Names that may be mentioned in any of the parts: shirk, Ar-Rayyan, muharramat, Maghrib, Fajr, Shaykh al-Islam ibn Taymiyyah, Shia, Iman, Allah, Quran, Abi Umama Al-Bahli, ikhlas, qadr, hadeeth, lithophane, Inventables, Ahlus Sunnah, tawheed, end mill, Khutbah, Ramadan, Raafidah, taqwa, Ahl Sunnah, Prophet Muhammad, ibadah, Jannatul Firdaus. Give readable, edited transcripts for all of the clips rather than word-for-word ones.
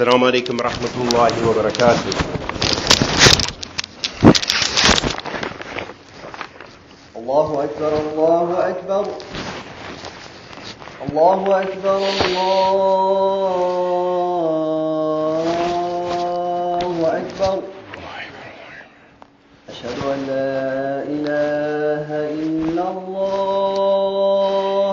السلام عليكم ورحمة الله وبركاته. الله أكبر الله أكبر الله أكبر الله أكبر أشهد أن لا إله إلا الله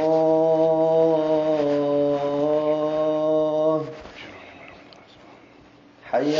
حي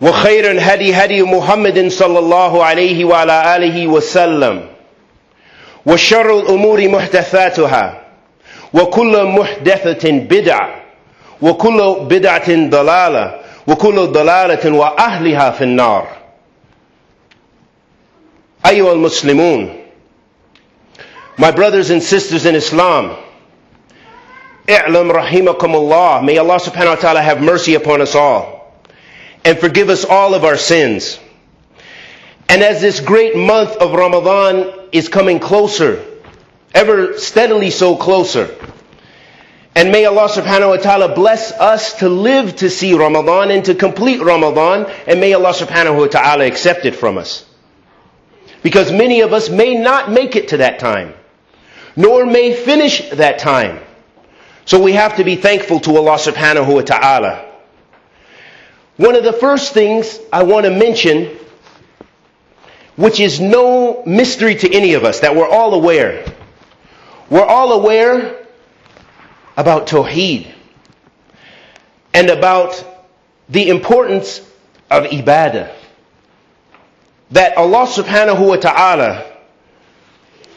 وخير الهدي هدي محمد صلى الله عليه وعلى آله وسلم وشر الأمور محدثاتها وكل محدثة بدعة وكل بدعة ضلالة وكل ضلالة وأهلها في النار. أيها المسلمون, my brothers and sisters in Islam, I'lam rahimakumullah. May Allah subhanahu wa ta'ala have mercy upon us all and forgive us all of our sins. And as this great month of Ramadan is coming closer, ever steadily so closer, and may Allah subhanahu wa ta'ala bless us to live to see Ramadan and to complete Ramadan, and may Allah subhanahu wa ta'ala accept it from us. Because many of us may not make it to that time, nor may finish that time. So we have to be thankful to Allah subhanahu wa ta'ala. One of the first things I want to mention, which is no mystery to any of us, that we're all aware. We're all aware about tawheed and about the importance of ibadah. That Allah subhanahu wa ta'ala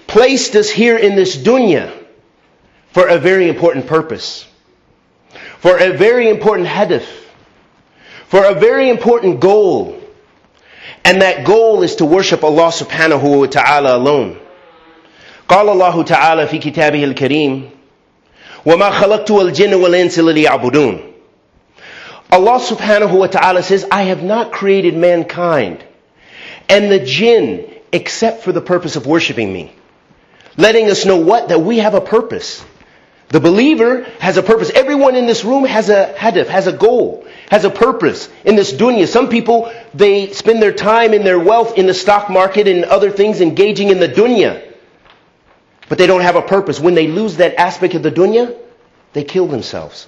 placed us here in this dunya for a very important purpose, for a very important hadith, for a very important goal. And that goal is to worship Allah subhanahu wa ta'ala alone. قال الله تعالى في كتابه الكريم وَمَا خَلَقْتُ الْجِنَّ وَالْإِنسَ لِيَعْبُدُونَ. Allah subhanahu wa ta'ala says, I have not created mankind and the jinn except for the purpose of worshiping me. Letting us know what? That we have a purpose. The believer has a purpose. Everyone in this room has a hadith, has a goal, has a purpose in this dunya. Some people, they spend their time and their wealth in the stock market and other things, engaging in the dunya. But they don't have a purpose. When they lose that aspect of the dunya, they kill themselves.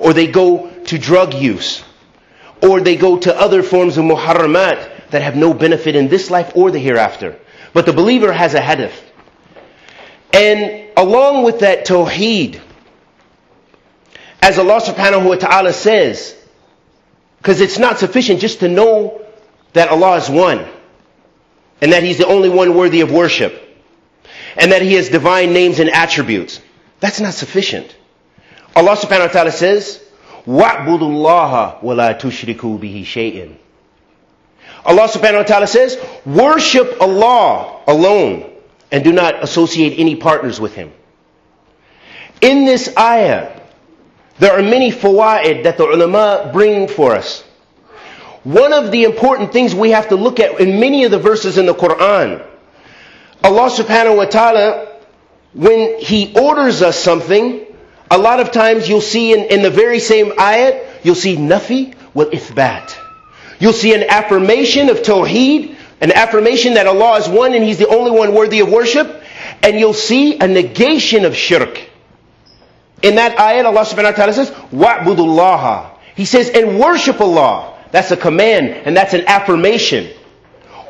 Or they go to drug use. Or they go to other forms of muharramat that have no benefit in this life or the hereafter. But the believer has a hadith. And along with that tawheed, as Allah subhanahu wa ta'ala says, because it's not sufficient just to know that Allah is one, and that He's the only one worthy of worship, and that He has divine names and attributes. That's not sufficient. Allah subhanahu wa ta'ala says, وَعْبُدُ اللَّهَ وَلَا تُشْرِكُوا بِهِ شَيْئًا. Allah subhanahu wa ta'ala says, worship Allah alone, and do not associate any partners with Him. In this ayah, there are many fawaid that the ulama bring for us. One of the important things we have to look at in many of the verses in the Quran, Allah subhanahu wa ta'ala, when He orders us something, a lot of times you'll see in the very same ayat, you'll see nafi wal ithbat. You'll see an affirmation of tawheed, an affirmation that Allah is one and He's the only one worthy of worship. And you'll see a negation of shirk. In that ayat, Allah subhanahu wa ta'ala says, وَعْبُدُ اللَّهَ. He says, and worship Allah. That's a command and that's an affirmation.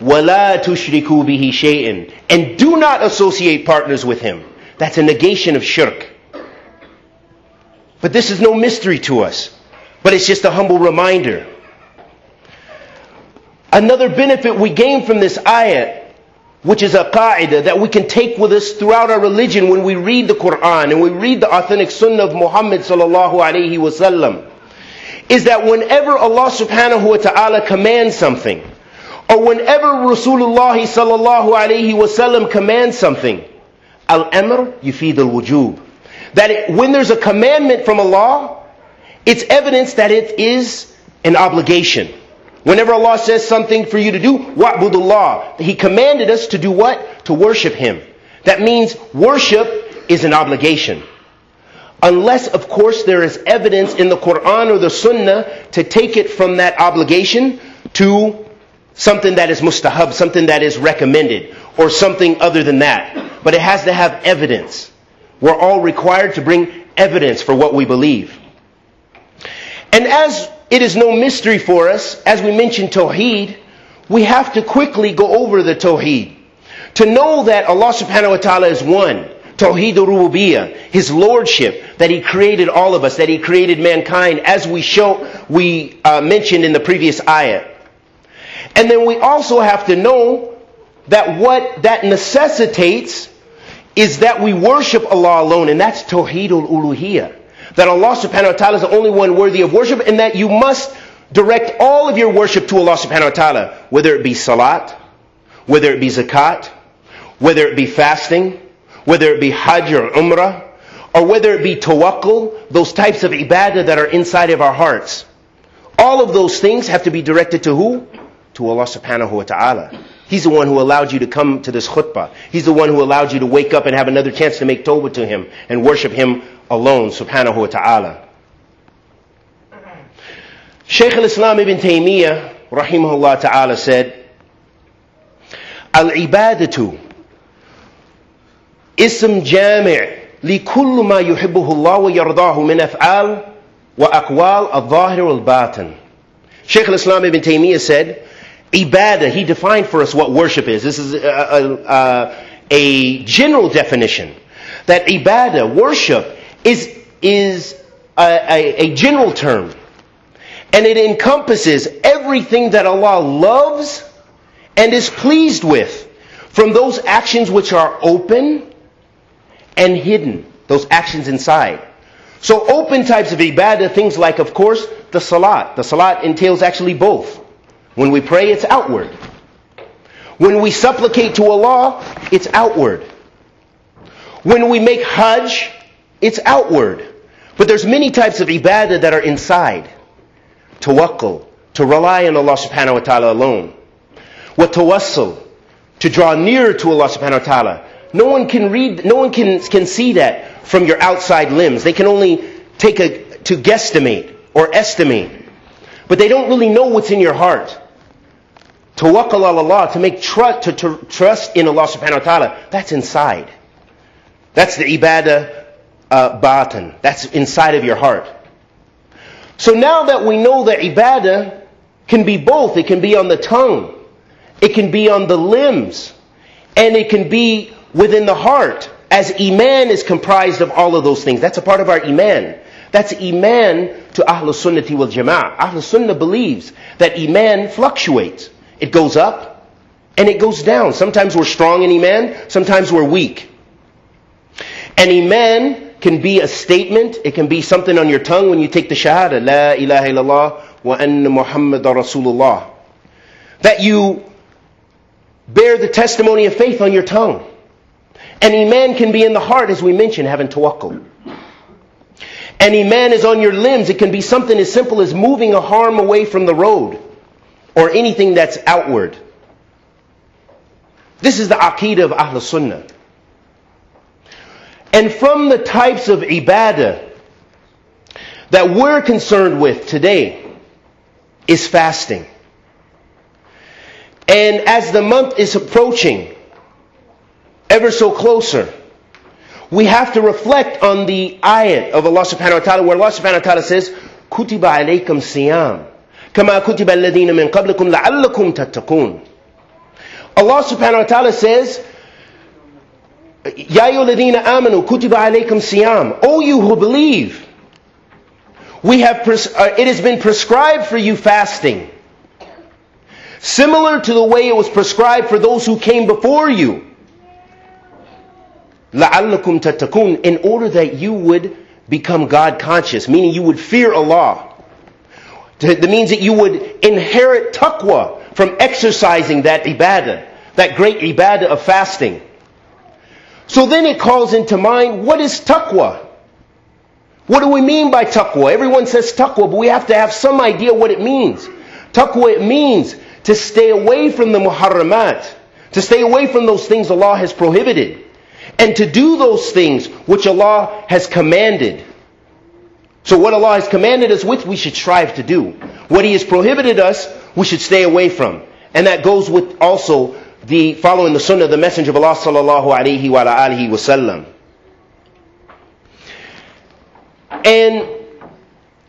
وَلَا تُشْرِكُوا بِهِ شَيْئًا. And do not associate partners with Him. That's a negation of shirk. But this is no mystery to us. But it's just a humble reminder. Another benefit we gain from this ayat, which is a qa'idah that we can take with us throughout our religion when we read the Quran and we read the authentic sunnah of Muhammad sallallahu alayhi wa sallam, is that whenever Allah subhanahu wa ta'ala commands something, or whenever Rasulullah sallallahu alayhi wa sallam commands something, al-amr yufid al-wujub. That when there's a commandment from Allah, it's evidence that it is an obligation. Whenever Allah says something for you to do, wa'budu Allah. He commanded us to do what? To worship Him. That means worship is an obligation. Unless, of course, there is evidence in the Quran or the Sunnah to take it from that obligation to something that is mustahab, something that is recommended, or something other than that. But it has to have evidence. We're all required to bring evidence for what we believe. And as it is no mystery for us, as we mentioned tawheed, we have to quickly go over the tawheed. To know that Allah subhanahu wa ta'ala is one, tawheed al-rububiyyah, His lordship, that He created all of us, that He created mankind, as we mentioned in the previous ayat. And then we also have to know that what that necessitates is that we worship Allah alone, and that's tawheed al-uluhiyyah. That Allah subhanahu wa ta'ala is the only one worthy of worship, and that you must direct all of your worship to Allah subhanahu wa ta'ala. Whether it be salat, whether it be zakat, whether it be fasting, whether it be hajj or umrah, or whether it be tawakkul, those types of ibadah that are inside of our hearts. All of those things have to be directed to who? To Allah subhanahu wa ta'ala. He's the one who allowed you to come to this khutbah. He's the one who allowed you to wake up and have another chance to make tawbah to Him and worship Him alone, subhanahu wa ta'ala. Shaykh al-Islam ibn Taymiyyah, rahimahullah ta'ala, said, Al-ibadatu ism jami' li kullu ma yuhibbuhu Allah wa yardahu min af'al wa aqwal al-zahir wal-batin. Shaykh al-Islam ibn Taymiyyah said, ibadah, he defined for us what worship is. This is a general definition. That ibadah, worship, is a general term. And it encompasses everything that Allah loves and is pleased with. From those actions which are open and hidden. Those actions inside. So open types of ibadah, things like, of course, the salat. The salat entails actually both. When we pray, it's outward. When we supplicate to Allah, it's outward. When we make hajj, it's outward. But there's many types of ibadah that are inside. Tawakkul, to rely on Allah subhanahu wa ta'ala alone. Wa tawassul, to draw nearer to Allah subhanahu wa ta'ala. No one can read, no one can see that from your outside limbs. They can only take to guesstimate or estimate. But they don't really know what's in your heart. Tawakkal ala Allah, to make trust in Allah subhanahu wa ta'ala. That's inside. That's the ibadah batin. That's inside of your heart. So now that we know that ibadah can be both, it can be on the tongue, it can be on the limbs, and it can be within the heart, as iman is comprised of all of those things. That's a part of our iman. That's iman to Ahlus Sunnati wal Jama'ah. Ahlus Sunnah believes that iman fluctuates. It goes up and it goes down. Sometimes we're strong in iman, sometimes we're weak. And iman can be a statement, it can be something on your tongue when you take the shahada, la ilaha illallah wa anna muhammadar rasulullah, that you bear the testimony of faith on your tongue. And iman can be in the heart, as we mentioned, having tawakkul. And iman is on your limbs. It can be something as simple as moving a harm away from the road or anything that's outward. This is the aqeedah of Ahlus Sunnah. And from the types of ibadah that we're concerned with today is fasting. And as the month is approaching ever so closer, we have to reflect on the ayat of Allah subhanahu wa ta'ala, where Allah subhanahu wa ta'ala says, Kutiba alaykum siyam, kama kutiba alladhina min qablikum la'allakum tattaqun. Allah subhanahu wa ta'ala says, Ya ayyuhalladhina amanu kutiba alaykum siyam. O you who believe, it has been prescribed for you fasting, similar to the way it was prescribed for those who came before you. La'allakum tattaqun, in order that you would become God conscious, meaning you would fear Allah. That means that you would inherit taqwa from exercising that ibadah, that great ibadah of fasting. So then it calls into mind, what is taqwa? What do we mean by taqwa? Everyone says taqwa, but we have to have some idea what it means. Taqwa, it means to stay away from the muharramat, to stay away from those things Allah has prohibited, and to do those things which Allah has commanded. So what Allah has commanded us with, we should strive to do. What He has prohibited us, we should stay away from. And that goes with also following the sunnah of the Messenger of Allah sallallahu alaihi wa alihi wasallam. And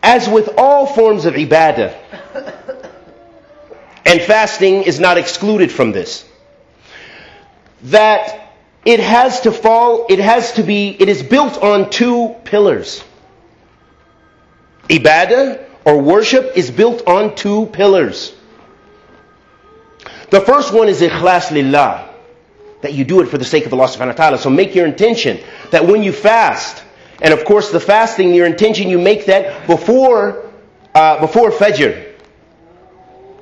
as with all forms of ibadah, and fasting is not excluded from this, that it is built on two pillars. Ibadah, or worship, is built on two pillars. The first one is ikhlas lillah, that you do it for the sake of Allah subhanahu wa ta'ala. So make your intention that when you fast, and of course the fasting, your intention, you make that before Fajr.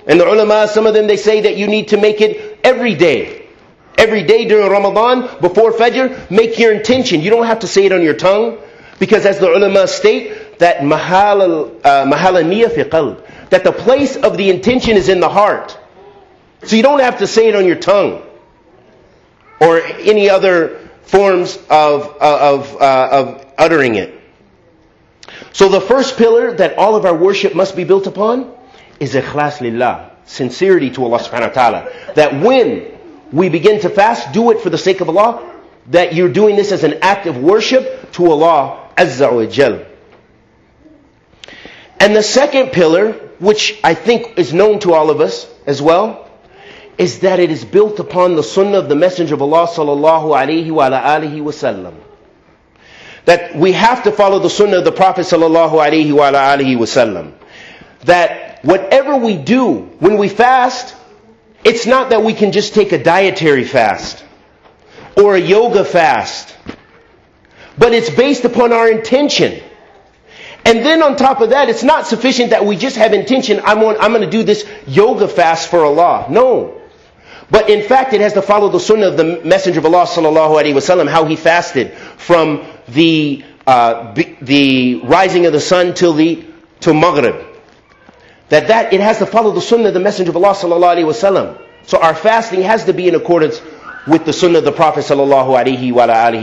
And the ulama, some of them, they say that you need to make it every day. Every day during Ramadan, before Fajr, make your intention. You don't have to say it on your tongue, because as the ulama state, that mahalaniya fi qalb, that the place of the intention is in the heart. So you don't have to say it on your tongue or any other forms of uttering it. So the first pillar that all of our worship must be built upon is ikhlas lillah, sincerity to Allah subhanahu wa ta'ala. That when we begin to fast, do it for the sake of Allah, that you're doing this as an act of worship to Allah azza wa jal. And the second pillar which I think is known to all of us as well, is that it is built upon the sunnah of the Messenger of Allah sallallahu alaihi wasallam. That we have to follow the sunnah of the Prophet sallallahu alaihi wasallam. That whatever we do when we fast, it's not that we can just take a dietary fast or a yoga fast, but it's based upon our intention. And then on top of that, it's not sufficient that we just have intention, I'm going to do this yoga fast for Allah. No. But in fact, it has to follow the sunnah of the Messenger of Allah sallallahu alaihi wasallam, how he fasted from the rising of the sun till Maghrib. That it has to follow the sunnah of the Messenger of Allah sallallahu alaihi wasallam. So our fasting has to be in accordance with the sunnah of the Prophet sallallahu alaihi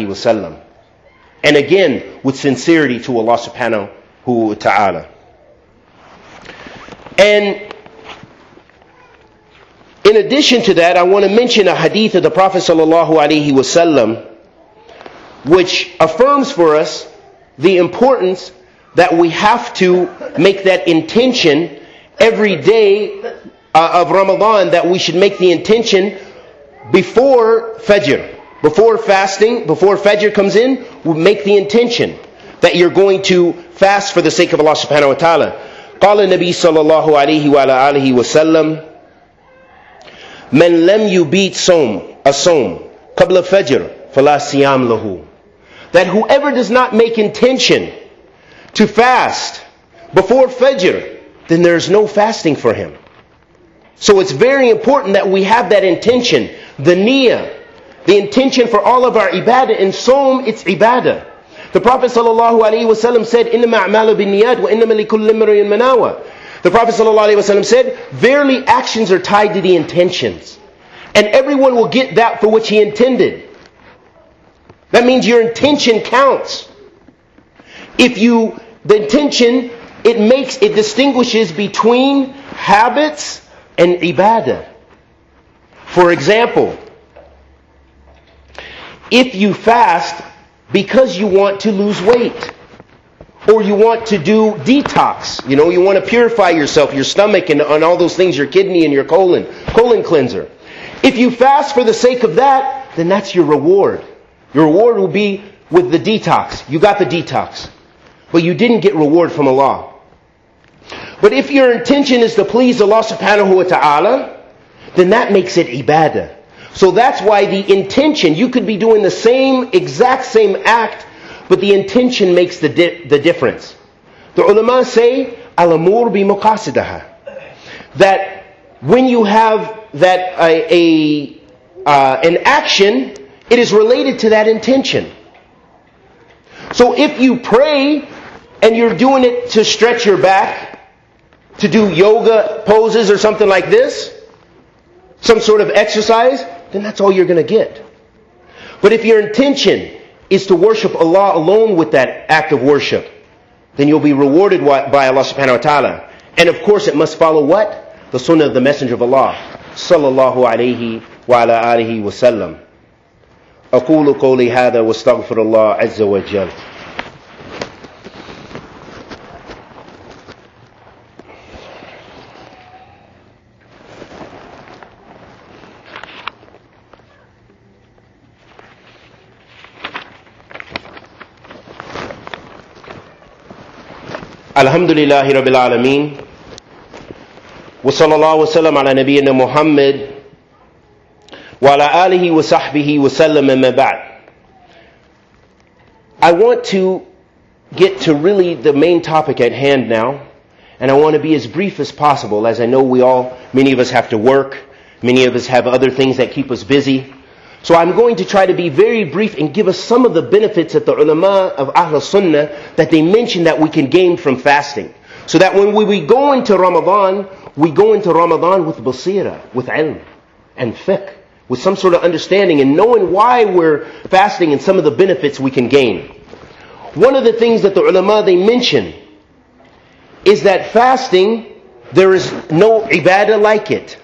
wasallam. And again, with sincerity to Allah subhanahu wa ta'ala. And in addition to that, I want to mention a hadith of the Prophet sallallahu alaihi wasallam, which affirms for us the importance that we have to make that intention every day of Ramadan, that we should make the intention before Fajr. Before fasting, before Fajr comes in, we make the intention that you're going to fast for the sake of Allah subhanahu wa ta'ala. قال النبي صلى الله عليه وآله وسلم من لم يبيت الصوم قبل الفجر فلا صيام له. That whoever does not make intention to fast before Fajr, then there is no fasting for him. So it's very important that we have that intention, the niyyah. The intention for all of our ibadah. In Psalm, it's ibadah. The Prophet ﷺ said, إِنَّمَا أَعْمَالُ بِالنِّيَّاتِ وَإِنَّمَا لِكُلِّ امْرِئٍ مَا نَوَى. The Prophet ﷺ said, verily actions are tied to the intentions. And everyone will get that for which he intended. That means your intention counts. The intention distinguishes between habits and ibadah. For example, if you fast because you want to lose weight, or you want to do detox, you want to purify yourself, your stomach and all those things, your kidney and your colon cleanser. If you fast for the sake of that, then that's your reward. Your reward will be with the detox. You got the detox, but you didn't get reward from Allah. But if your intention is to please Allah subhanahu wa ta'ala, then that makes it ibadah. So that's why the intention, you could be doing the exact same act, but the intention makes the difference. The ulama say, al-amur bi muqasidaha. That when you have that an action, it is related to that intention. So if you pray, and you're doing it to stretch your back, to do yoga poses or something like this, some sort of exercise, then that's all you're going to get. But if your intention is to worship Allah alone with that act of worship, then you'll be rewarded by Allah subhanahu wa ta'ala. And of course it must follow what? The sunnah of the Messenger of Allah sallallahu alayhi wa ala alihi wa sallam. أقول قولي هذا واستغفر الله عز وجل. Alhamdulillahi Rabbil Alameen. Wa sallallahu wa sallam ala nabiyyina Muhammad wa ala alihi wa sahbihi wa sallam amma ba'd. I want to get to really the main topic at hand now, and I want to be as brief as possible, as I know many of us have to work, many of us have other things that keep us busy. So I'm going to try to be very brief and give us some of the benefits that the ulama of Ahl Sunnah, that they mention that we can gain from fasting. So that when we go into Ramadan, we go into Ramadan with basira, with ilm, and fiqh, with some sort of understanding and knowing why we're fasting and some of the benefits we can gain. One of the things that the ulama, they mention, is that fasting, there is no ibadah like it.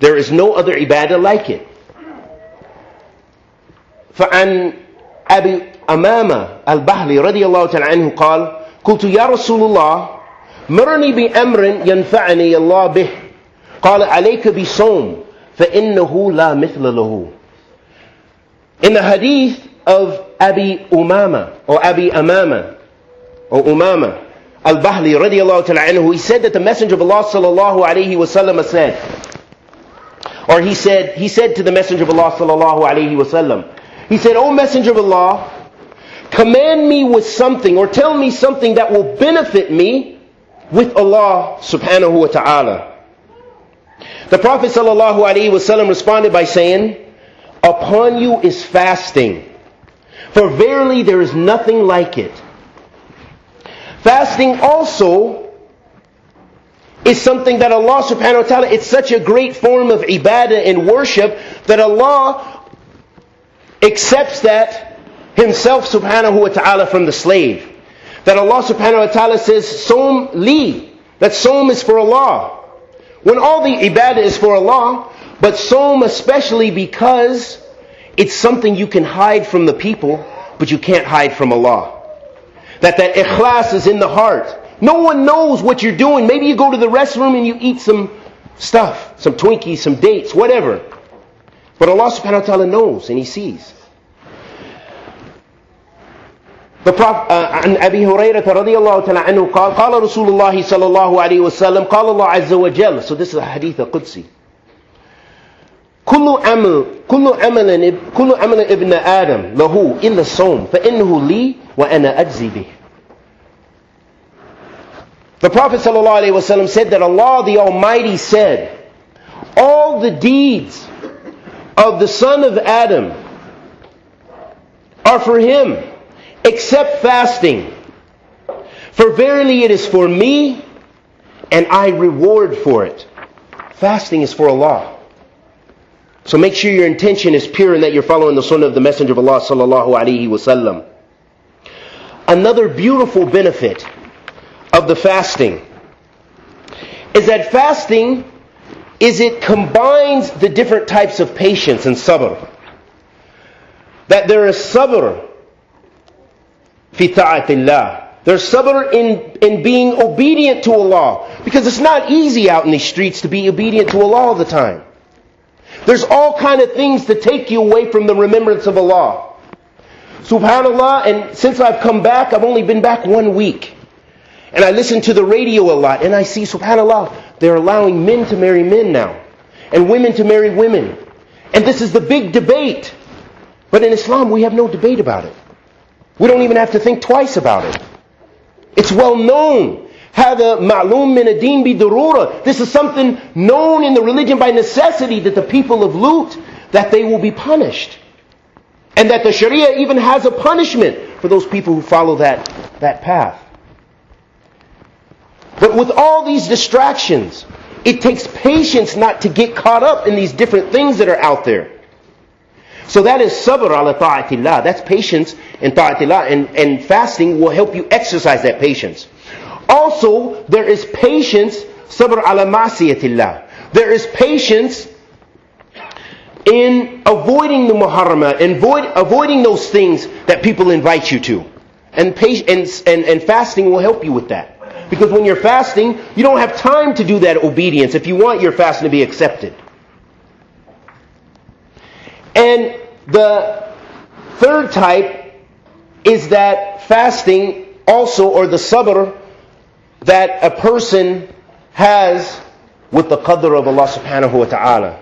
There is no other ibadah like it. فعن أبي أمامة البهلي رضي الله تعالى عنه قال قلت يا رسول الله مرني بأمر ينفعني الله به قال عليك بصوم فإنه لا مثل له. In the hadith of Abi Umama Al-Bahli radiallahu ta'ala anhu, he said that the Messenger of Allah sallallahu alayhi wa sallam said, or he said to the Messenger of Allah sallallahu alayhi wa sallam, he said, O Messenger of Allah, command me with something or tell me something that will benefit me with Allah subhanahu wa ta'ala. The Prophet sallallahu alayhi wa sallam responded by saying, upon you is fasting, for verily there is nothing like it. Fasting also is something that Allah subhanahu wa ta'ala, it's such a great form of ibadah and worship that Allah accepts that Himself subhanahu wa ta'ala from the slave. That Allah subhanahu wa ta'ala says, Sawm li, that Sawm is for Allah. When all the ibadah is for Allah, but Sawm especially because it's something you can hide from the people, but you can't hide from Allah. That ikhlas is in the heart. No one knows what you're doing. Maybe you go to the restroom and you eat some stuff, some Twinkies, some dates, whatever. But Allah subhanahu wa ta'ala knows and He sees. The Prophet, عن أبي هريرة رضي الله تعالى عنه قال رسول الله صلى الله عليه وسلم قال الله عز وجل. So this is a hadith al-Qudsi. كل عمل ابن آدم له إلا الصوم فإنه لي وأنا أجزي به. The Prophet ﷺ said that Allah the Almighty said, all the deeds of the son of Adam are for him except fasting. For verily it is for me and I reward for it. Fasting is for Allah. So make sure your intention is pure and that you're following the sunnah of the Messenger of Allah sallallahu alaihi wasallam. Another beautiful benefit of the fasting is that fasting is it combines the different types of patience and sabr. That there is sabr fi ta'atillah. There's sabr in being obedient to Allah. Because it's not easy out in these streets to be obedient to Allah all the time. There's all kind of things to take you away from the remembrance of Allah. Subhanallah, and since I've come back, I've only been back 1 week. And I listen to the radio a lot, and I see, subhanallah, they're allowing men to marry men now. And women to marry women. And this is the big debate. But in Islam, we have no debate about it. We don't even have to think twice about it. It's well known. هذا معلوم من الدين بضرورة. This is something known in the religion by necessity, that the people of Lut, that they will be punished. And that the Sharia even has a punishment for those people who follow that path. But with all these distractions, it takes patience not to get caught up in these different things that are out there. So that is sabr ala ta'atillah. That's patience in ta'atillah. And fasting will help you exercise that patience. Also, there is patience, sabr ala ma'siyatillah. There is patience in avoiding the muharramah, and avoiding those things that people invite you to. And fasting will help you with that. Because when you're fasting, you don't have time to do that obedience if you want your fasting to be accepted. And the third type is that fasting also, or the sabr, that a person has with the qadr of Allah subhanahu wa ta'ala.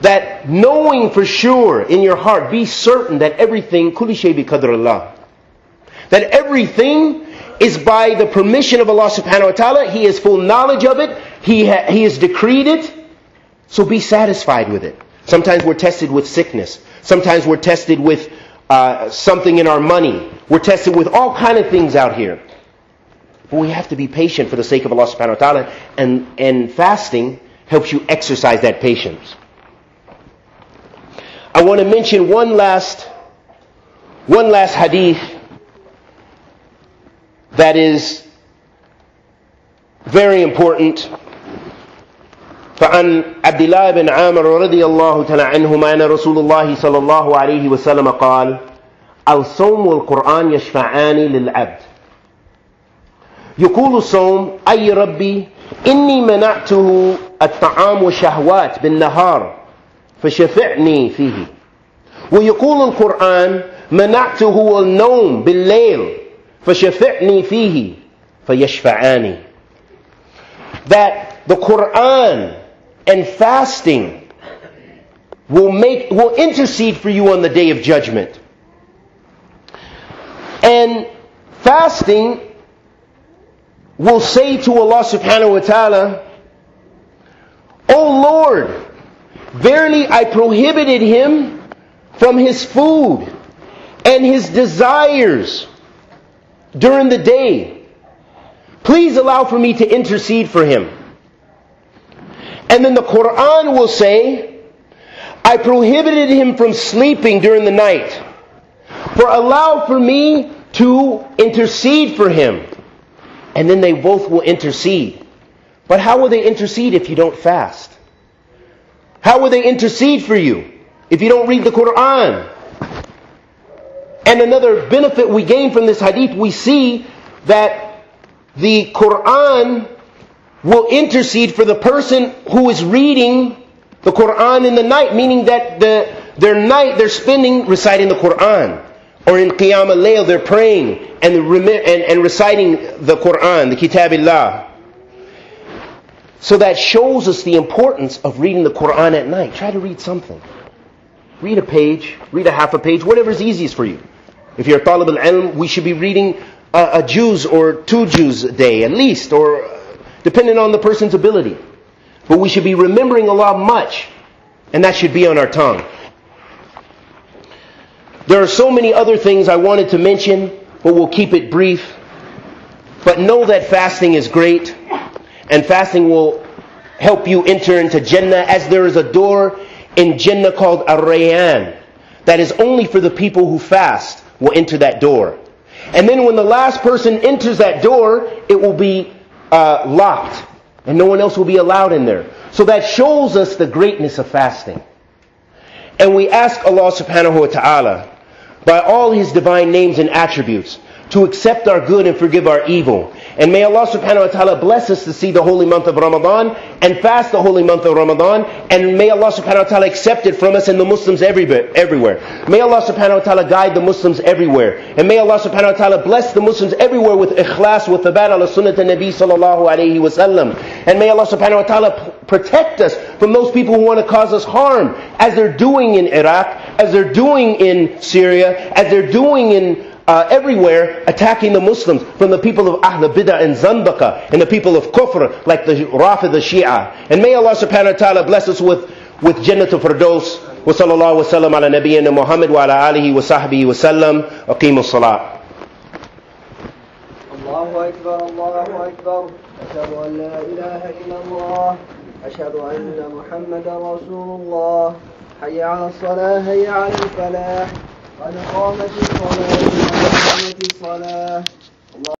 That knowing for sure in your heart, be certain that everything, kulli shay bi qadr Allah. That everything is by the permission of Allah subhanahu wa ta'ala. He has full knowledge of it. He has decreed it. So be satisfied with it. Sometimes we're tested with sickness. Sometimes we're tested with something in our money. We're tested with all kind of things out here. But we have to be patient for the sake of Allah subhanahu wa ta'ala. And fasting helps you exercise that patience. I want to mention one last hadith that is very important. فعن عبد الله بن عامر رضي الله تعالى عنهما أن رسول الله صلى الله عليه وسلم قال الصوم والقرآن يشفعان للعبد. يقول الصوم أي ربي إني منعته الطعام والشهوات بالنهار فشفعني فيه. ويقول القرآن منعته النوم بالليل فشفعني فيه فيشفعاني. That the Quran and fasting will intercede for you on the Day of Judgment. And fasting will say to Allah subhanahu wa ta'ala, O Lord, verily I prohibited him from his food and his desires during the day. Please allow for me to intercede for him. And then the Quran will say, I prohibited him from sleeping during the night, for allow for me to intercede for him. And then they both will intercede. But how will they intercede if you don't fast? How will they intercede for you if you don't read the Quran? And another benefit we gain from this hadith, we see that the Quran will intercede for the person who is reading the Quran in the night, meaning that their night they're spending reciting the Quran. Or in Qiyam al-Layl, they're praying and reciting the Quran, the Kitabillah. So that shows us the importance of reading the Quran at night. Try to read something. Read a page, read a half a page, whatever's easiest for you. If you're a Talib al-Ilm, we should be reading a juz or two juz a day at least, or depending on the person's ability. But we should be remembering Allah much, and that should be on our tongue. There are so many other things I wanted to mention, but we'll keep it brief. But know that fasting is great, and fasting will help you enter into Jannah, as there is a door in Jannah called Ar-Rayyan that is only for the people who fast will enter that door. And then when the last person enters that door, it will be locked, and no one else will be allowed in there. So that shows us the greatness of fasting. And we ask Allah subhanahu wa ta'ala, by all His divine names and attributes, to accept our good and forgive our evil. And may Allah subhanahu wa ta'ala bless us to see the holy month of Ramadan and fast the holy month of Ramadan. And may Allah subhanahu wa ta'ala accept it from us and the Muslims everywhere. May Allah subhanahu wa ta'ala guide the Muslims everywhere. And may Allah subhanahu wa ta'ala bless the Muslims everywhere with ikhlas, with thabat ala sunnat al-Nabi sallallahu alayhi wa sallam. And may Allah subhanahu wa ta'ala protect us from those people who want to cause us harm, as they're doing in Iraq, as they're doing in Syria, as they're doing in everywhere, attacking the Muslims from the people of Ahl Bidah and Zandaka and the people of Kufr, like the Raafidah, the Shia. And may Allah subhanahu wa ta'ala bless us with Jannatul Firdaus. Wa sallallahu wa sallam ala nabiyyina Muhammad wa ala alihi wa sahbihi wa sallam. Aqimus salat. Allahu Akbar, Allahu Akbar. Ashhadu an la ilaha illallah. Ashhadu anna Muhammadan Rasulullah. Hayya ala salah, hayya ala falah. قد قامت الصلاة